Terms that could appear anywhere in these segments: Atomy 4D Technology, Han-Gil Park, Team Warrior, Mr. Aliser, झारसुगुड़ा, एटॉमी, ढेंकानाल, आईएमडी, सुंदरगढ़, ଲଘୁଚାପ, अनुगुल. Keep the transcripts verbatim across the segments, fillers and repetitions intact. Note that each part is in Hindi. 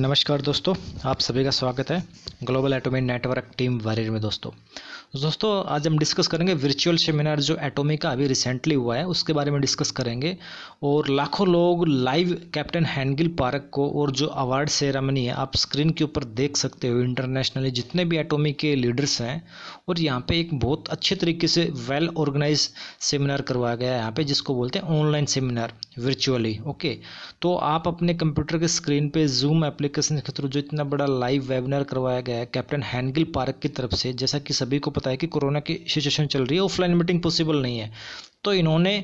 नमस्कार दोस्तों, आप सभी का स्वागत है global एटॉमी network team warrior में। दोस्तों दोस्तों आज हम डिस्कस करेंगे वर्चुअल सेमिनार जो एटॉमी का अभी रिसेंटली हुआ है उसके बारे में डिस्कस करेंगे। और लाखों लोग लाइव कैप्टन Han-Gil पार्क को और जो अवार्ड सेरेमनी है आप स्क्रीन के ऊपर देख सकते हो। इंटरनेशनली जितने भी एटॉमी के लीडर्स हैं और यहाँ पर एक बहुत अच्छे तरीके से वेल ऑर्गेनाइज सेमिनार करवाया गया है यहाँ पर, जिसको बोलते हैं ऑनलाइन सेमिनार वर्चुअली। ओके, तो आप अपने कंप्यूटर के स्क्रीन पर जूम एप्लीकेशन के थ्रू जो इतना बड़ा लाइव वेबिनार करवाया गया है कैप्टन Han-Gil पार्क की तरफ से, जैसा कि सभी को पता है कि कोरोना की सिचुएशन चल रही है, ऑफलाइन मीटिंग पॉसिबल नहीं है, तो इन्होंने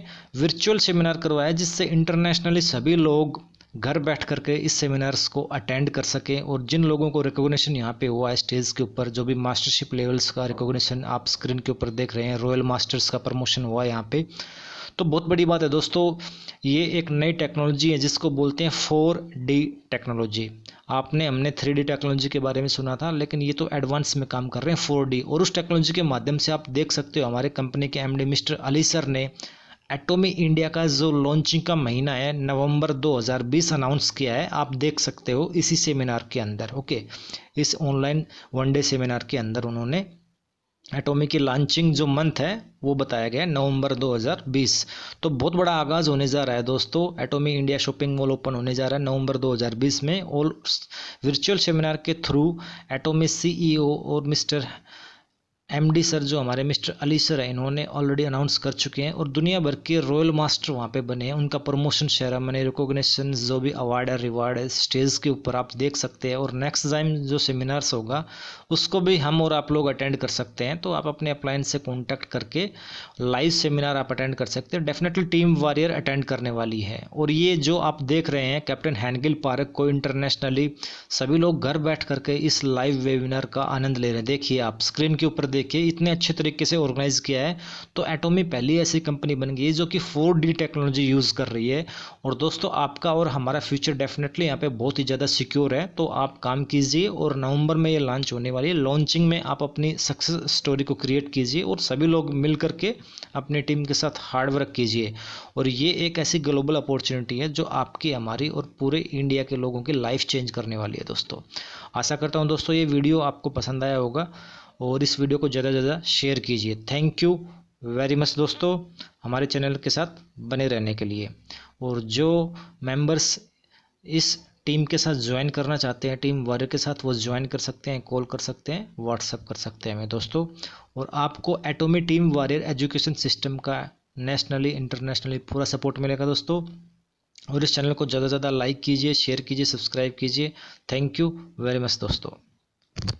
वर्चुअल सेमिनार करवाया जिससे इंटरनेशनली सभी लोग घर बैठ करके इस सेमिनार्स को अटेंड कर सकें। और जिन लोगों को रिकॉग्निशन यहाँ पे हुआ है स्टेज के ऊपर, जो भी मास्टरशिप लेवल्स का रिकॉग्निशन आप स्क्रीन के ऊपर देख रहे हैं, रॉयल मास्टर्स का प्रमोशन हुआ है यहाँ पे, तो बहुत बड़ी बात है दोस्तों। ये एक नई टेक्नोलॉजी है जिसको बोलते हैं फोर डी टेक्नोलॉजी। आपने हमने थ्री डी टेक्नोलॉजी के बारे में सुना था, लेकिन ये तो एडवांस में काम कर रहे हैं फोर डी। और उस टेक्नोलॉजी के माध्यम से आप देख सकते हो हमारे कंपनी के एम डी मिस्टर अलीसर ने एटॉमी इंडिया का जो लॉन्चिंग का महीना है नवंबर दो हज़ार बीस अनाउंस किया है। आप देख सकते हो इसी सेमिनार के अंदर, ओके, इस ऑनलाइन वन डे सेमिनार के अंदर उन्होंने एटॉमी की लॉन्चिंग जो मंथ है वो बताया गया है नवंबर दो हज़ार बीस। तो बहुत बड़ा आगाज़ होने जा रहा है दोस्तों। एटॉमी India shopping mall open होने जा रहा है नवंबर दो हज़ार बीस में। और वर्चुअल सेमिनार के थ्रू एटॉमी सीईओ और मिस्टर एमडी सर जो हमारे मिस्टर अलीसर हैं, इन्होंने ऑलरेडी अनाउंस कर चुके हैं। और दुनिया भर के रॉयल मास्टर वहाँ पे बने हैं, उनका प्रमोशन सेरेमनी, रिकॉग्निशन, जो भी अवार्ड है, रिवार्ड है, स्टेज के ऊपर आप देख सकते हैं। और नेक्स्ट टाइम जो सेमिनार्स होगा उसको भी हम और आप लोग अटेंड कर सकते हैं। तो आप अपने अपलायंस से कॉन्टैक्ट करके लाइव सेमिनार आप अटेंड कर सकते हैं। डेफिनेटली टीम वॉरियर अटेंड करने वाली है। और ये जो आप देख रहे हैं कैप्टन Han-Gil पार्क को इंटरनेशनली सभी लोग घर बैठ करके इस लाइव वेबिनार का आनंद ले रहे हैं। देखिए आप स्क्रीन के ऊपर देखिए, इतने अच्छे तरीके से ऑर्गेनाइज किया है। तो एटॉमी पहली ऐसी कंपनी बन गई है जो कि फोर डी टेक्नोलॉजी यूज़ कर रही है। और दोस्तों आपका और हमारा फ्यूचर डेफिनेटली यहाँ पे बहुत ही ज़्यादा सिक्योर है। तो आप काम कीजिए और नवंबर में ये लॉन्च होने वाली है। लॉन्चिंग में आप अपनी सक्सेस स्टोरी को क्रिएट कीजिए और सभी लोग मिल करके अपनी टीम के साथ हार्डवर्क कीजिए। और ये एक ऐसी ग्लोबल अपॉर्चुनिटी है जो आपकी, हमारी और पूरे इंडिया के लोगों की लाइफ चेंज करने वाली है दोस्तों। आशा करता हूँ दोस्तों ये वीडियो आपको पसंद आया होगा और इस वीडियो को ज़्यादा से ज़्यादा शेयर कीजिए। थैंक यू वेरी मच दोस्तों हमारे चैनल के साथ बने रहने के लिए। और जो मेंबर्स इस टीम के साथ ज्वाइन करना चाहते हैं, टीम वॉरियर के साथ, वो ज्वाइन कर सकते हैं, कॉल कर सकते हैं, व्हाट्सअप कर सकते हैं हमें दोस्तों। और आपको एटॉमी team warrior education system का नेशनली इंटरनेशनली पूरा सपोर्ट मिलेगा दोस्तों। और इस चैनल को ज़्यादा से ज़्यादा लाइक कीजिए, शेयर कीजिए, सब्सक्राइब कीजिए। थैंक यू वेरी मच दोस्तों।